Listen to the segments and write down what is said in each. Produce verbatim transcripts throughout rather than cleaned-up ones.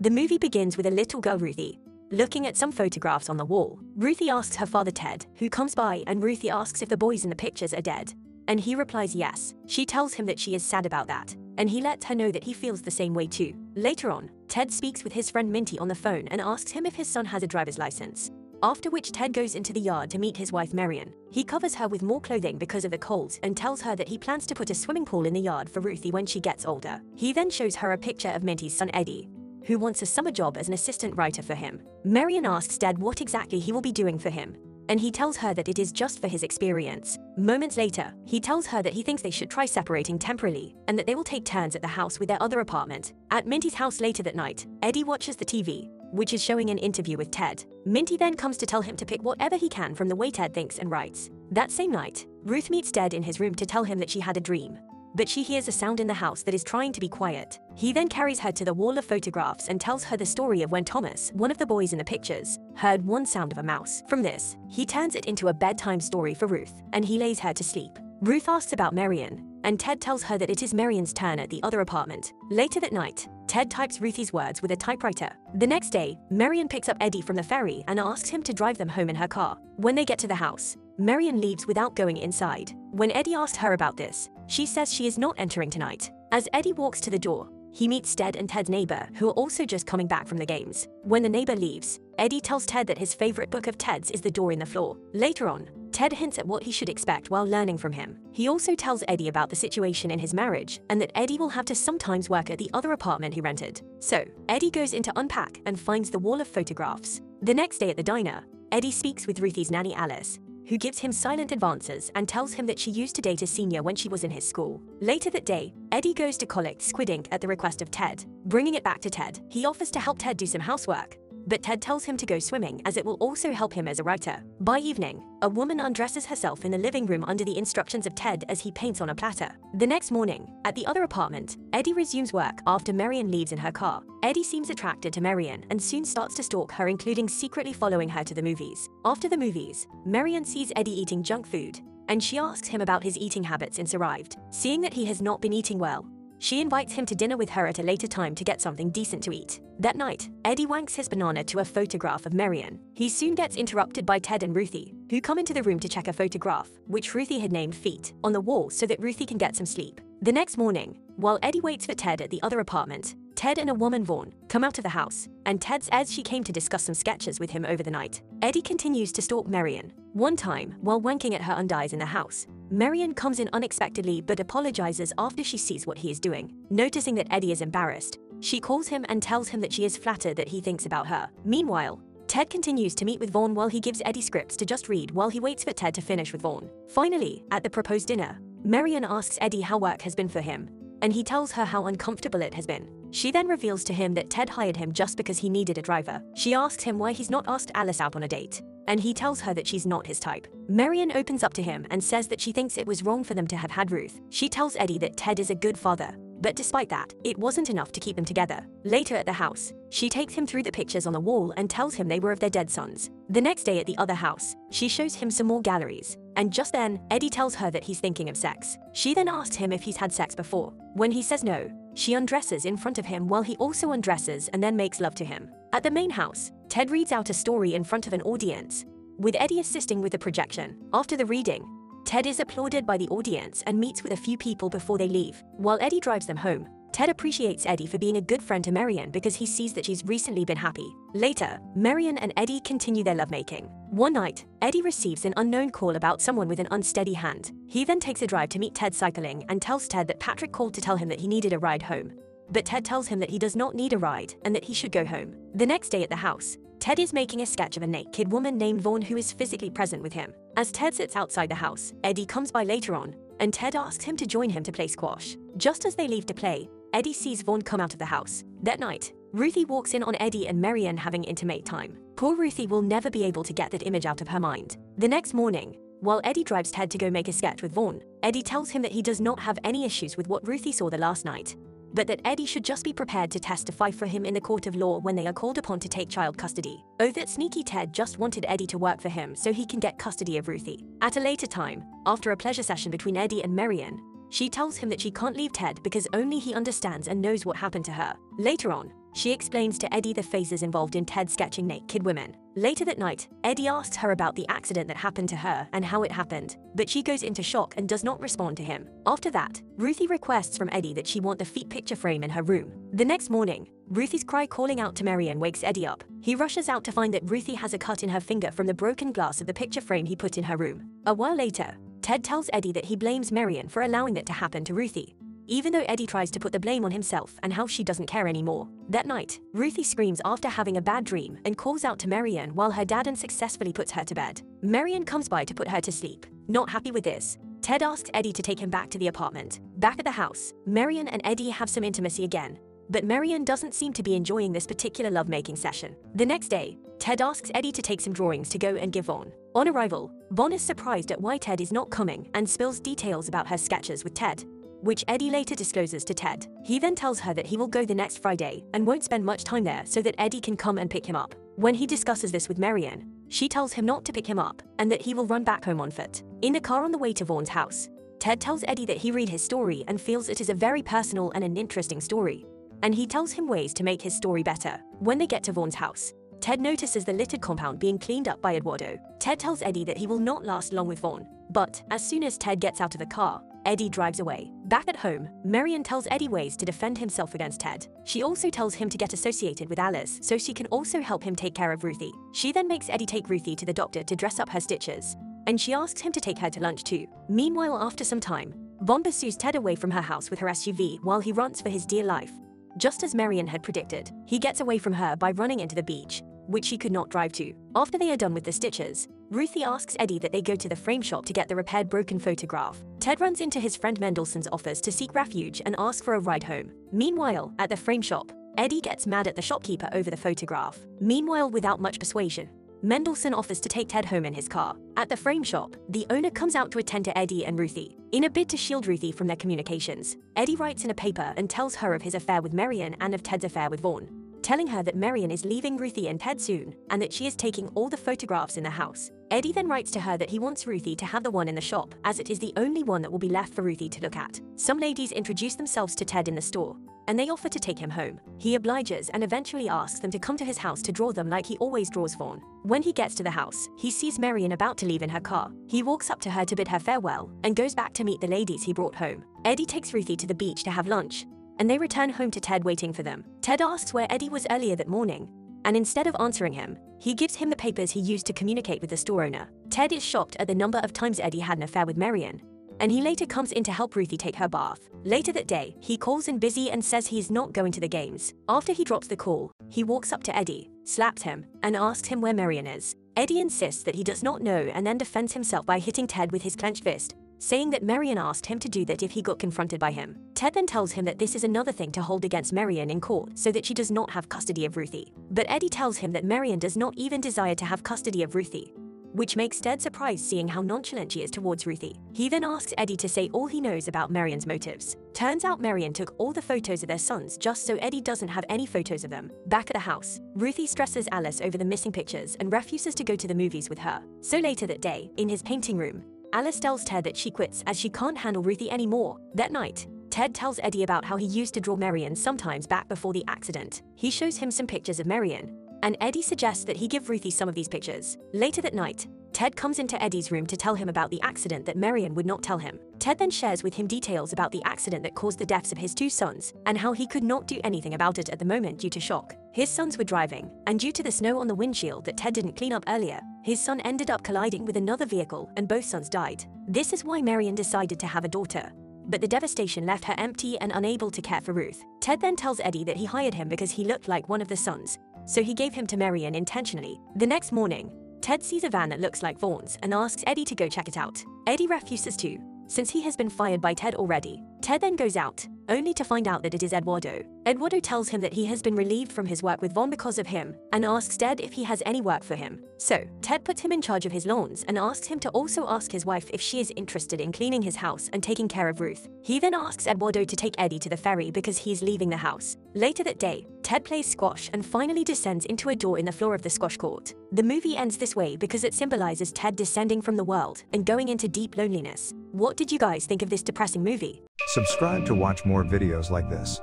The movie begins with a little girl, Ruthie, looking at some photographs on the wall. Ruthie asks her father, Ted, who comes by, and Ruthie asks if the boys in the pictures are dead, and he replies yes. She tells him that she is sad about that, and he lets her know that he feels the same way too. Later on, Ted speaks with his friend Minty on the phone and asks him if his son has a driver's license, after which Ted goes into the yard to meet his wife Marion. He covers her with more clothing because of the cold and tells her that he plans to put a swimming pool in the yard for Ruthie when she gets older. He then shows her a picture of Minty's son Eddie, who wants a summer job as an assistant writer for him. Marion asks Ted what exactly he will be doing for him, and he tells her that it is just for his experience. Moments later, he tells her that he thinks they should try separating temporarily, and that they will take turns at the house with their other apartment. At Minty's house later that night, Eddie watches the T V, which is showing an interview with Ted. Minty then comes to tell him to pick whatever he can from the way Ted thinks and writes. That same night, Ruth meets Ted in his room to tell him that she had a dream, but she hears a sound in the house that is trying to be quiet. He then carries her to the wall of photographs and tells her the story of when Thomas, one of the boys in the pictures, heard one sound of a mouse. From this, he turns it into a bedtime story for Ruth, and he lays her to sleep. Ruth asks about Marion, and Ted tells her that it is Marion's turn at the other apartment. Later that night, Ted types Ruthie's words with a typewriter. The next day, Marion picks up Eddie from the ferry and asks him to drive them home in her car. When they get to the house, Marion leaves without going inside. When Eddie asked her about this, she says she is not entering tonight. As Eddie walks to the door, he meets Ted and Ted's neighbor, who are also just coming back from the games. When the neighbor leaves, Eddie tells Ted that his favorite book of Ted's is The Door in the Floor. Later on, Ted hints at what he should expect while learning from him. He also tells Eddie about the situation in his marriage, and that Eddie will have to sometimes work at the other apartment he rented. So, Eddie goes in to unpack and finds the wall of photographs. The next day at the diner, Eddie speaks with Ruthie's nanny Alice, who gives him silent advances and tells him that she used to date a senior when she was in his school. Later that day, Eddie goes to collect squid ink at the request of Ted. Bringing it back to Ted, he offers to help Ted do some housework, but Ted tells him to go swimming as it will also help him as a writer. By evening, a woman undresses herself in the living room under the instructions of Ted as he paints on a platter. The next morning, at the other apartment, Eddie resumes work after Marion leaves in her car. Eddie seems attracted to Marion and soon starts to stalk her, including secretly following her to the movies. After the movies, Marion sees Eddie eating junk food, and she asks him about his eating habits since arrived. Seeing that he has not been eating well, she invites him to dinner with her at a later time to get something decent to eat. That night, Eddie wanks his banana to a photograph of Marion. He soon gets interrupted by Ted and Ruthie, who come into the room to check a photograph, which Ruthie had named Feet, on the wall so that Ruthie can get some sleep. The next morning, while Eddie waits for Ted at the other apartment, Ted and a woman, Vaughn, come out of the house, and Ted says she came to discuss some sketches with him over the night. Eddie continues to stalk Marion. One time, while wanking at her undies in the house, Marion comes in unexpectedly but apologizes after she sees what he is doing. Noticing that Eddie is embarrassed, she calls him and tells him that she is flattered that he thinks about her. Meanwhile, Ted continues to meet with Vaughn while he gives Eddie scripts to just read while he waits for Ted to finish with Vaughn. Finally, at the proposed dinner, Marion asks Eddie how work has been for him, and he tells her how uncomfortable it has been. She then reveals to him that Ted hired him just because he needed a driver. She asks him why he's not asked Alice out on a date, and he tells her that she's not his type. Marion opens up to him and says that she thinks it was wrong for them to have had Ruth. She tells Eddie that Ted is a good father, but despite that, it wasn't enough to keep them together. Later at the house, she takes him through the pictures on the wall and tells him they were of their dead sons. The next day at the other house, she shows him some more galleries, and just then, Eddie tells her that he's thinking of sex. She then asks him if he's had sex before. When he says no, she undresses in front of him while he also undresses and then makes love to him. At the main house, Ted reads out a story in front of an audience, with Eddie assisting with the projection. After the reading, Ted is applauded by the audience and meets with a few people before they leave. While Eddie drives them home, Ted appreciates Eddie for being a good friend to Marion because he sees that she's recently been happy. Later, Marion and Eddie continue their lovemaking. One night, Eddie receives an unknown call about someone with an unsteady hand. He then takes a drive to meet Ted cycling and tells Ted that Patrick called to tell him that he needed a ride home. But Ted tells him that he does not need a ride and that he should go home. The next day at the house, Ted is making a sketch of a naked woman named Vaughn who is physically present with him. As Ted sits outside the house, Eddie comes by later on, and Ted asks him to join him to play squash. Just as they leave to play, Eddie sees Vaughn come out of the house. That night, Ruthie walks in on Eddie and Marion having intimate time. Poor Ruthie will never be able to get that image out of her mind. The next morning, while Eddie drives Ted to go make a sketch with Vaughn, Eddie tells him that he does not have any issues with what Ruthie saw the last night, but that Eddie should just be prepared to testify for him in the court of law when they are called upon to take child custody. Oh, that sneaky Ted just wanted Eddie to work for him so he can get custody of Ruthie. At a later time, after a pleasure session between Eddie and Marion, she tells him that she can't leave Ted because only he understands and knows what happened to her. Later on, She explains to Eddie the phases involved in Ted sketching naked women. Later that night, Eddie asks her about the accident that happened to her and how it happened, but she goes into shock and does not respond to him. After that, Ruthie requests from Eddie that she want the feet picture frame in her room. The next morning, Ruthie's cry calling out to Marion wakes Eddie up. He rushes out to find that Ruthie has a cut in her finger from the broken glass of the picture frame he put in her room. A while later, Ted tells Eddie that he blames Marion for allowing that to happen to Ruthie, even though Eddie tries to put the blame on himself and how she doesn't care anymore. That night, Ruthie screams after having a bad dream and calls out to Marion while her dad unsuccessfully puts her to bed. Marion comes by to put her to sleep. Not happy with this, Ted asks Eddie to take him back to the apartment. Back at the house, Marion and Eddie have some intimacy again, but Marion doesn't seem to be enjoying this particular lovemaking session. The next day, Ted asks Eddie to take some drawings to go and give Vaughn. On arrival, Vaughn is surprised at why Ted is not coming and spills details about her sketches with Ted, which Eddie later discloses to Ted. He then tells her that he will go the next Friday and won't spend much time there so that Eddie can come and pick him up. When he discusses this with Marion, she tells him not to pick him up and that he will run back home on foot. In the car on the way to Vaughn's house, Ted tells Eddie that he read his story and feels it is a very personal and an interesting story, and he tells him ways to make his story better. When they get to Vaughn's house, Ted notices the littered compound being cleaned up by Eduardo. Ted tells Eddie that he will not last long with Vaughn, but as soon as Ted gets out of the car, Eddie drives away. Back at home, Marion tells Eddie ways to defend himself against Ted. She also tells him to get associated with Alice so she can also help him take care of Ruthie. She then makes Eddie take Ruthie to the doctor to dress up her stitches, and she asks him to take her to lunch too. Meanwhile, after some time, Vaughn pursues Ted away from her house with her S U V while he runs for his dear life. Just as Marion had predicted, he gets away from her by running into the beach, which she could not drive to. After they are done with the stitches, Ruthie asks Eddie that they go to the frame shop to get the repaired broken photograph. Ted runs into his friend Mendelssohn's office to seek refuge and ask for a ride home. Meanwhile, at the frame shop, Eddie gets mad at the shopkeeper over the photograph. Meanwhile, without much persuasion, Mendelssohn offers to take Ted home in his car. At the frame shop, the owner comes out to attend to Eddie and Ruthie. In a bid to shield Ruthie from their communications, Eddie writes in a paper and tells her of his affair with Marion and of Ted's affair with Vaughn, telling her that Marion is leaving Ruthie and Ted soon, and that she is taking all the photographs in the house. Eddie then writes to her that he wants Ruthie to have the one in the shop, as it is the only one that will be left for Ruthie to look at. Some ladies introduce themselves to Ted in the store, and they offer to take him home. He obliges and eventually asks them to come to his house to draw them like he always draws Vaughn. When he gets to the house, he sees Marion about to leave in her car. He walks up to her to bid her farewell, and goes back to meet the ladies he brought home. Eddie takes Ruthie to the beach to have lunch, and they return home to Ted waiting for them. Ted asks where Eddie was earlier that morning, and instead of answering him, he gives him the papers he used to communicate with the store owner. Ted is shocked at the number of times Eddie had an affair with Marion, and he later comes in to help Ruthie take her bath. Later that day, he calls in busy and says he's not going to the games. After he drops the call, he walks up to Eddie, slaps him, and asks him where Marion is. Eddie insists that he does not know and then defends himself by hitting Ted with his clenched fist, saying that Marion asked him to do that if he got confronted by him. Ted then tells him that this is another thing to hold against Marion in court so that she does not have custody of Ruthie. But Eddie tells him that Marion does not even desire to have custody of Ruthie, which makes Ted surprised seeing how nonchalant she is towards Ruthie. He then asks Eddie to say all he knows about Marion's motives. Turns out Marion took all the photos of their sons just so Eddie doesn't have any photos of them. Back at the house, Ruthie stresses Alice over the missing pictures and refuses to go to the movies with her. So later that day, in his painting room, Alice tells Ted that she quits as she can't handle Ruthie anymore. That night, Ted tells Eddie about how he used to draw Marion sometimes back before the accident. He shows him some pictures of Marion, and Eddie suggests that he give Ruthie some of these pictures. Later that night, Ted comes into Eddie's room to tell him about the accident that Marion would not tell him. Ted then shares with him details about the accident that caused the deaths of his two sons, and how he could not do anything about it at the moment due to shock. His sons were driving, and due to the snow on the windshield that Ted didn't clean up earlier, his son ended up colliding with another vehicle and both sons died. This is why Marion decided to have a daughter, but the devastation left her empty and unable to care for Ruth. Ted then tells Eddie that he hired him because he looked like one of the sons, so he gave him to Marion intentionally. The next morning, Ted sees a van that looks like Vaughn's and asks Eddie to go check it out. Eddie refuses to, since he has been fired by Ted already. Ted then goes out, only to find out that it is Eduardo. Eduardo tells him that he has been relieved from his work with Vaughn because of him, and asks Ted if he has any work for him. So, Ted puts him in charge of his lawns and asks him to also ask his wife if she is interested in cleaning his house and taking care of Ruth. He then asks Eduardo to take Eddie to the ferry because he is leaving the house. Later that day, Ted plays squash and finally descends into a door in the floor of the squash court. The movie ends this way because it symbolizes Ted descending from the world and going into deep loneliness. What did you guys think of this depressing movie? Subscribe to watch more videos like this.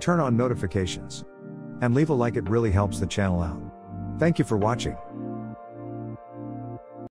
Turn on notifications. and leave a like, it really helps the channel out. Thank you for watching.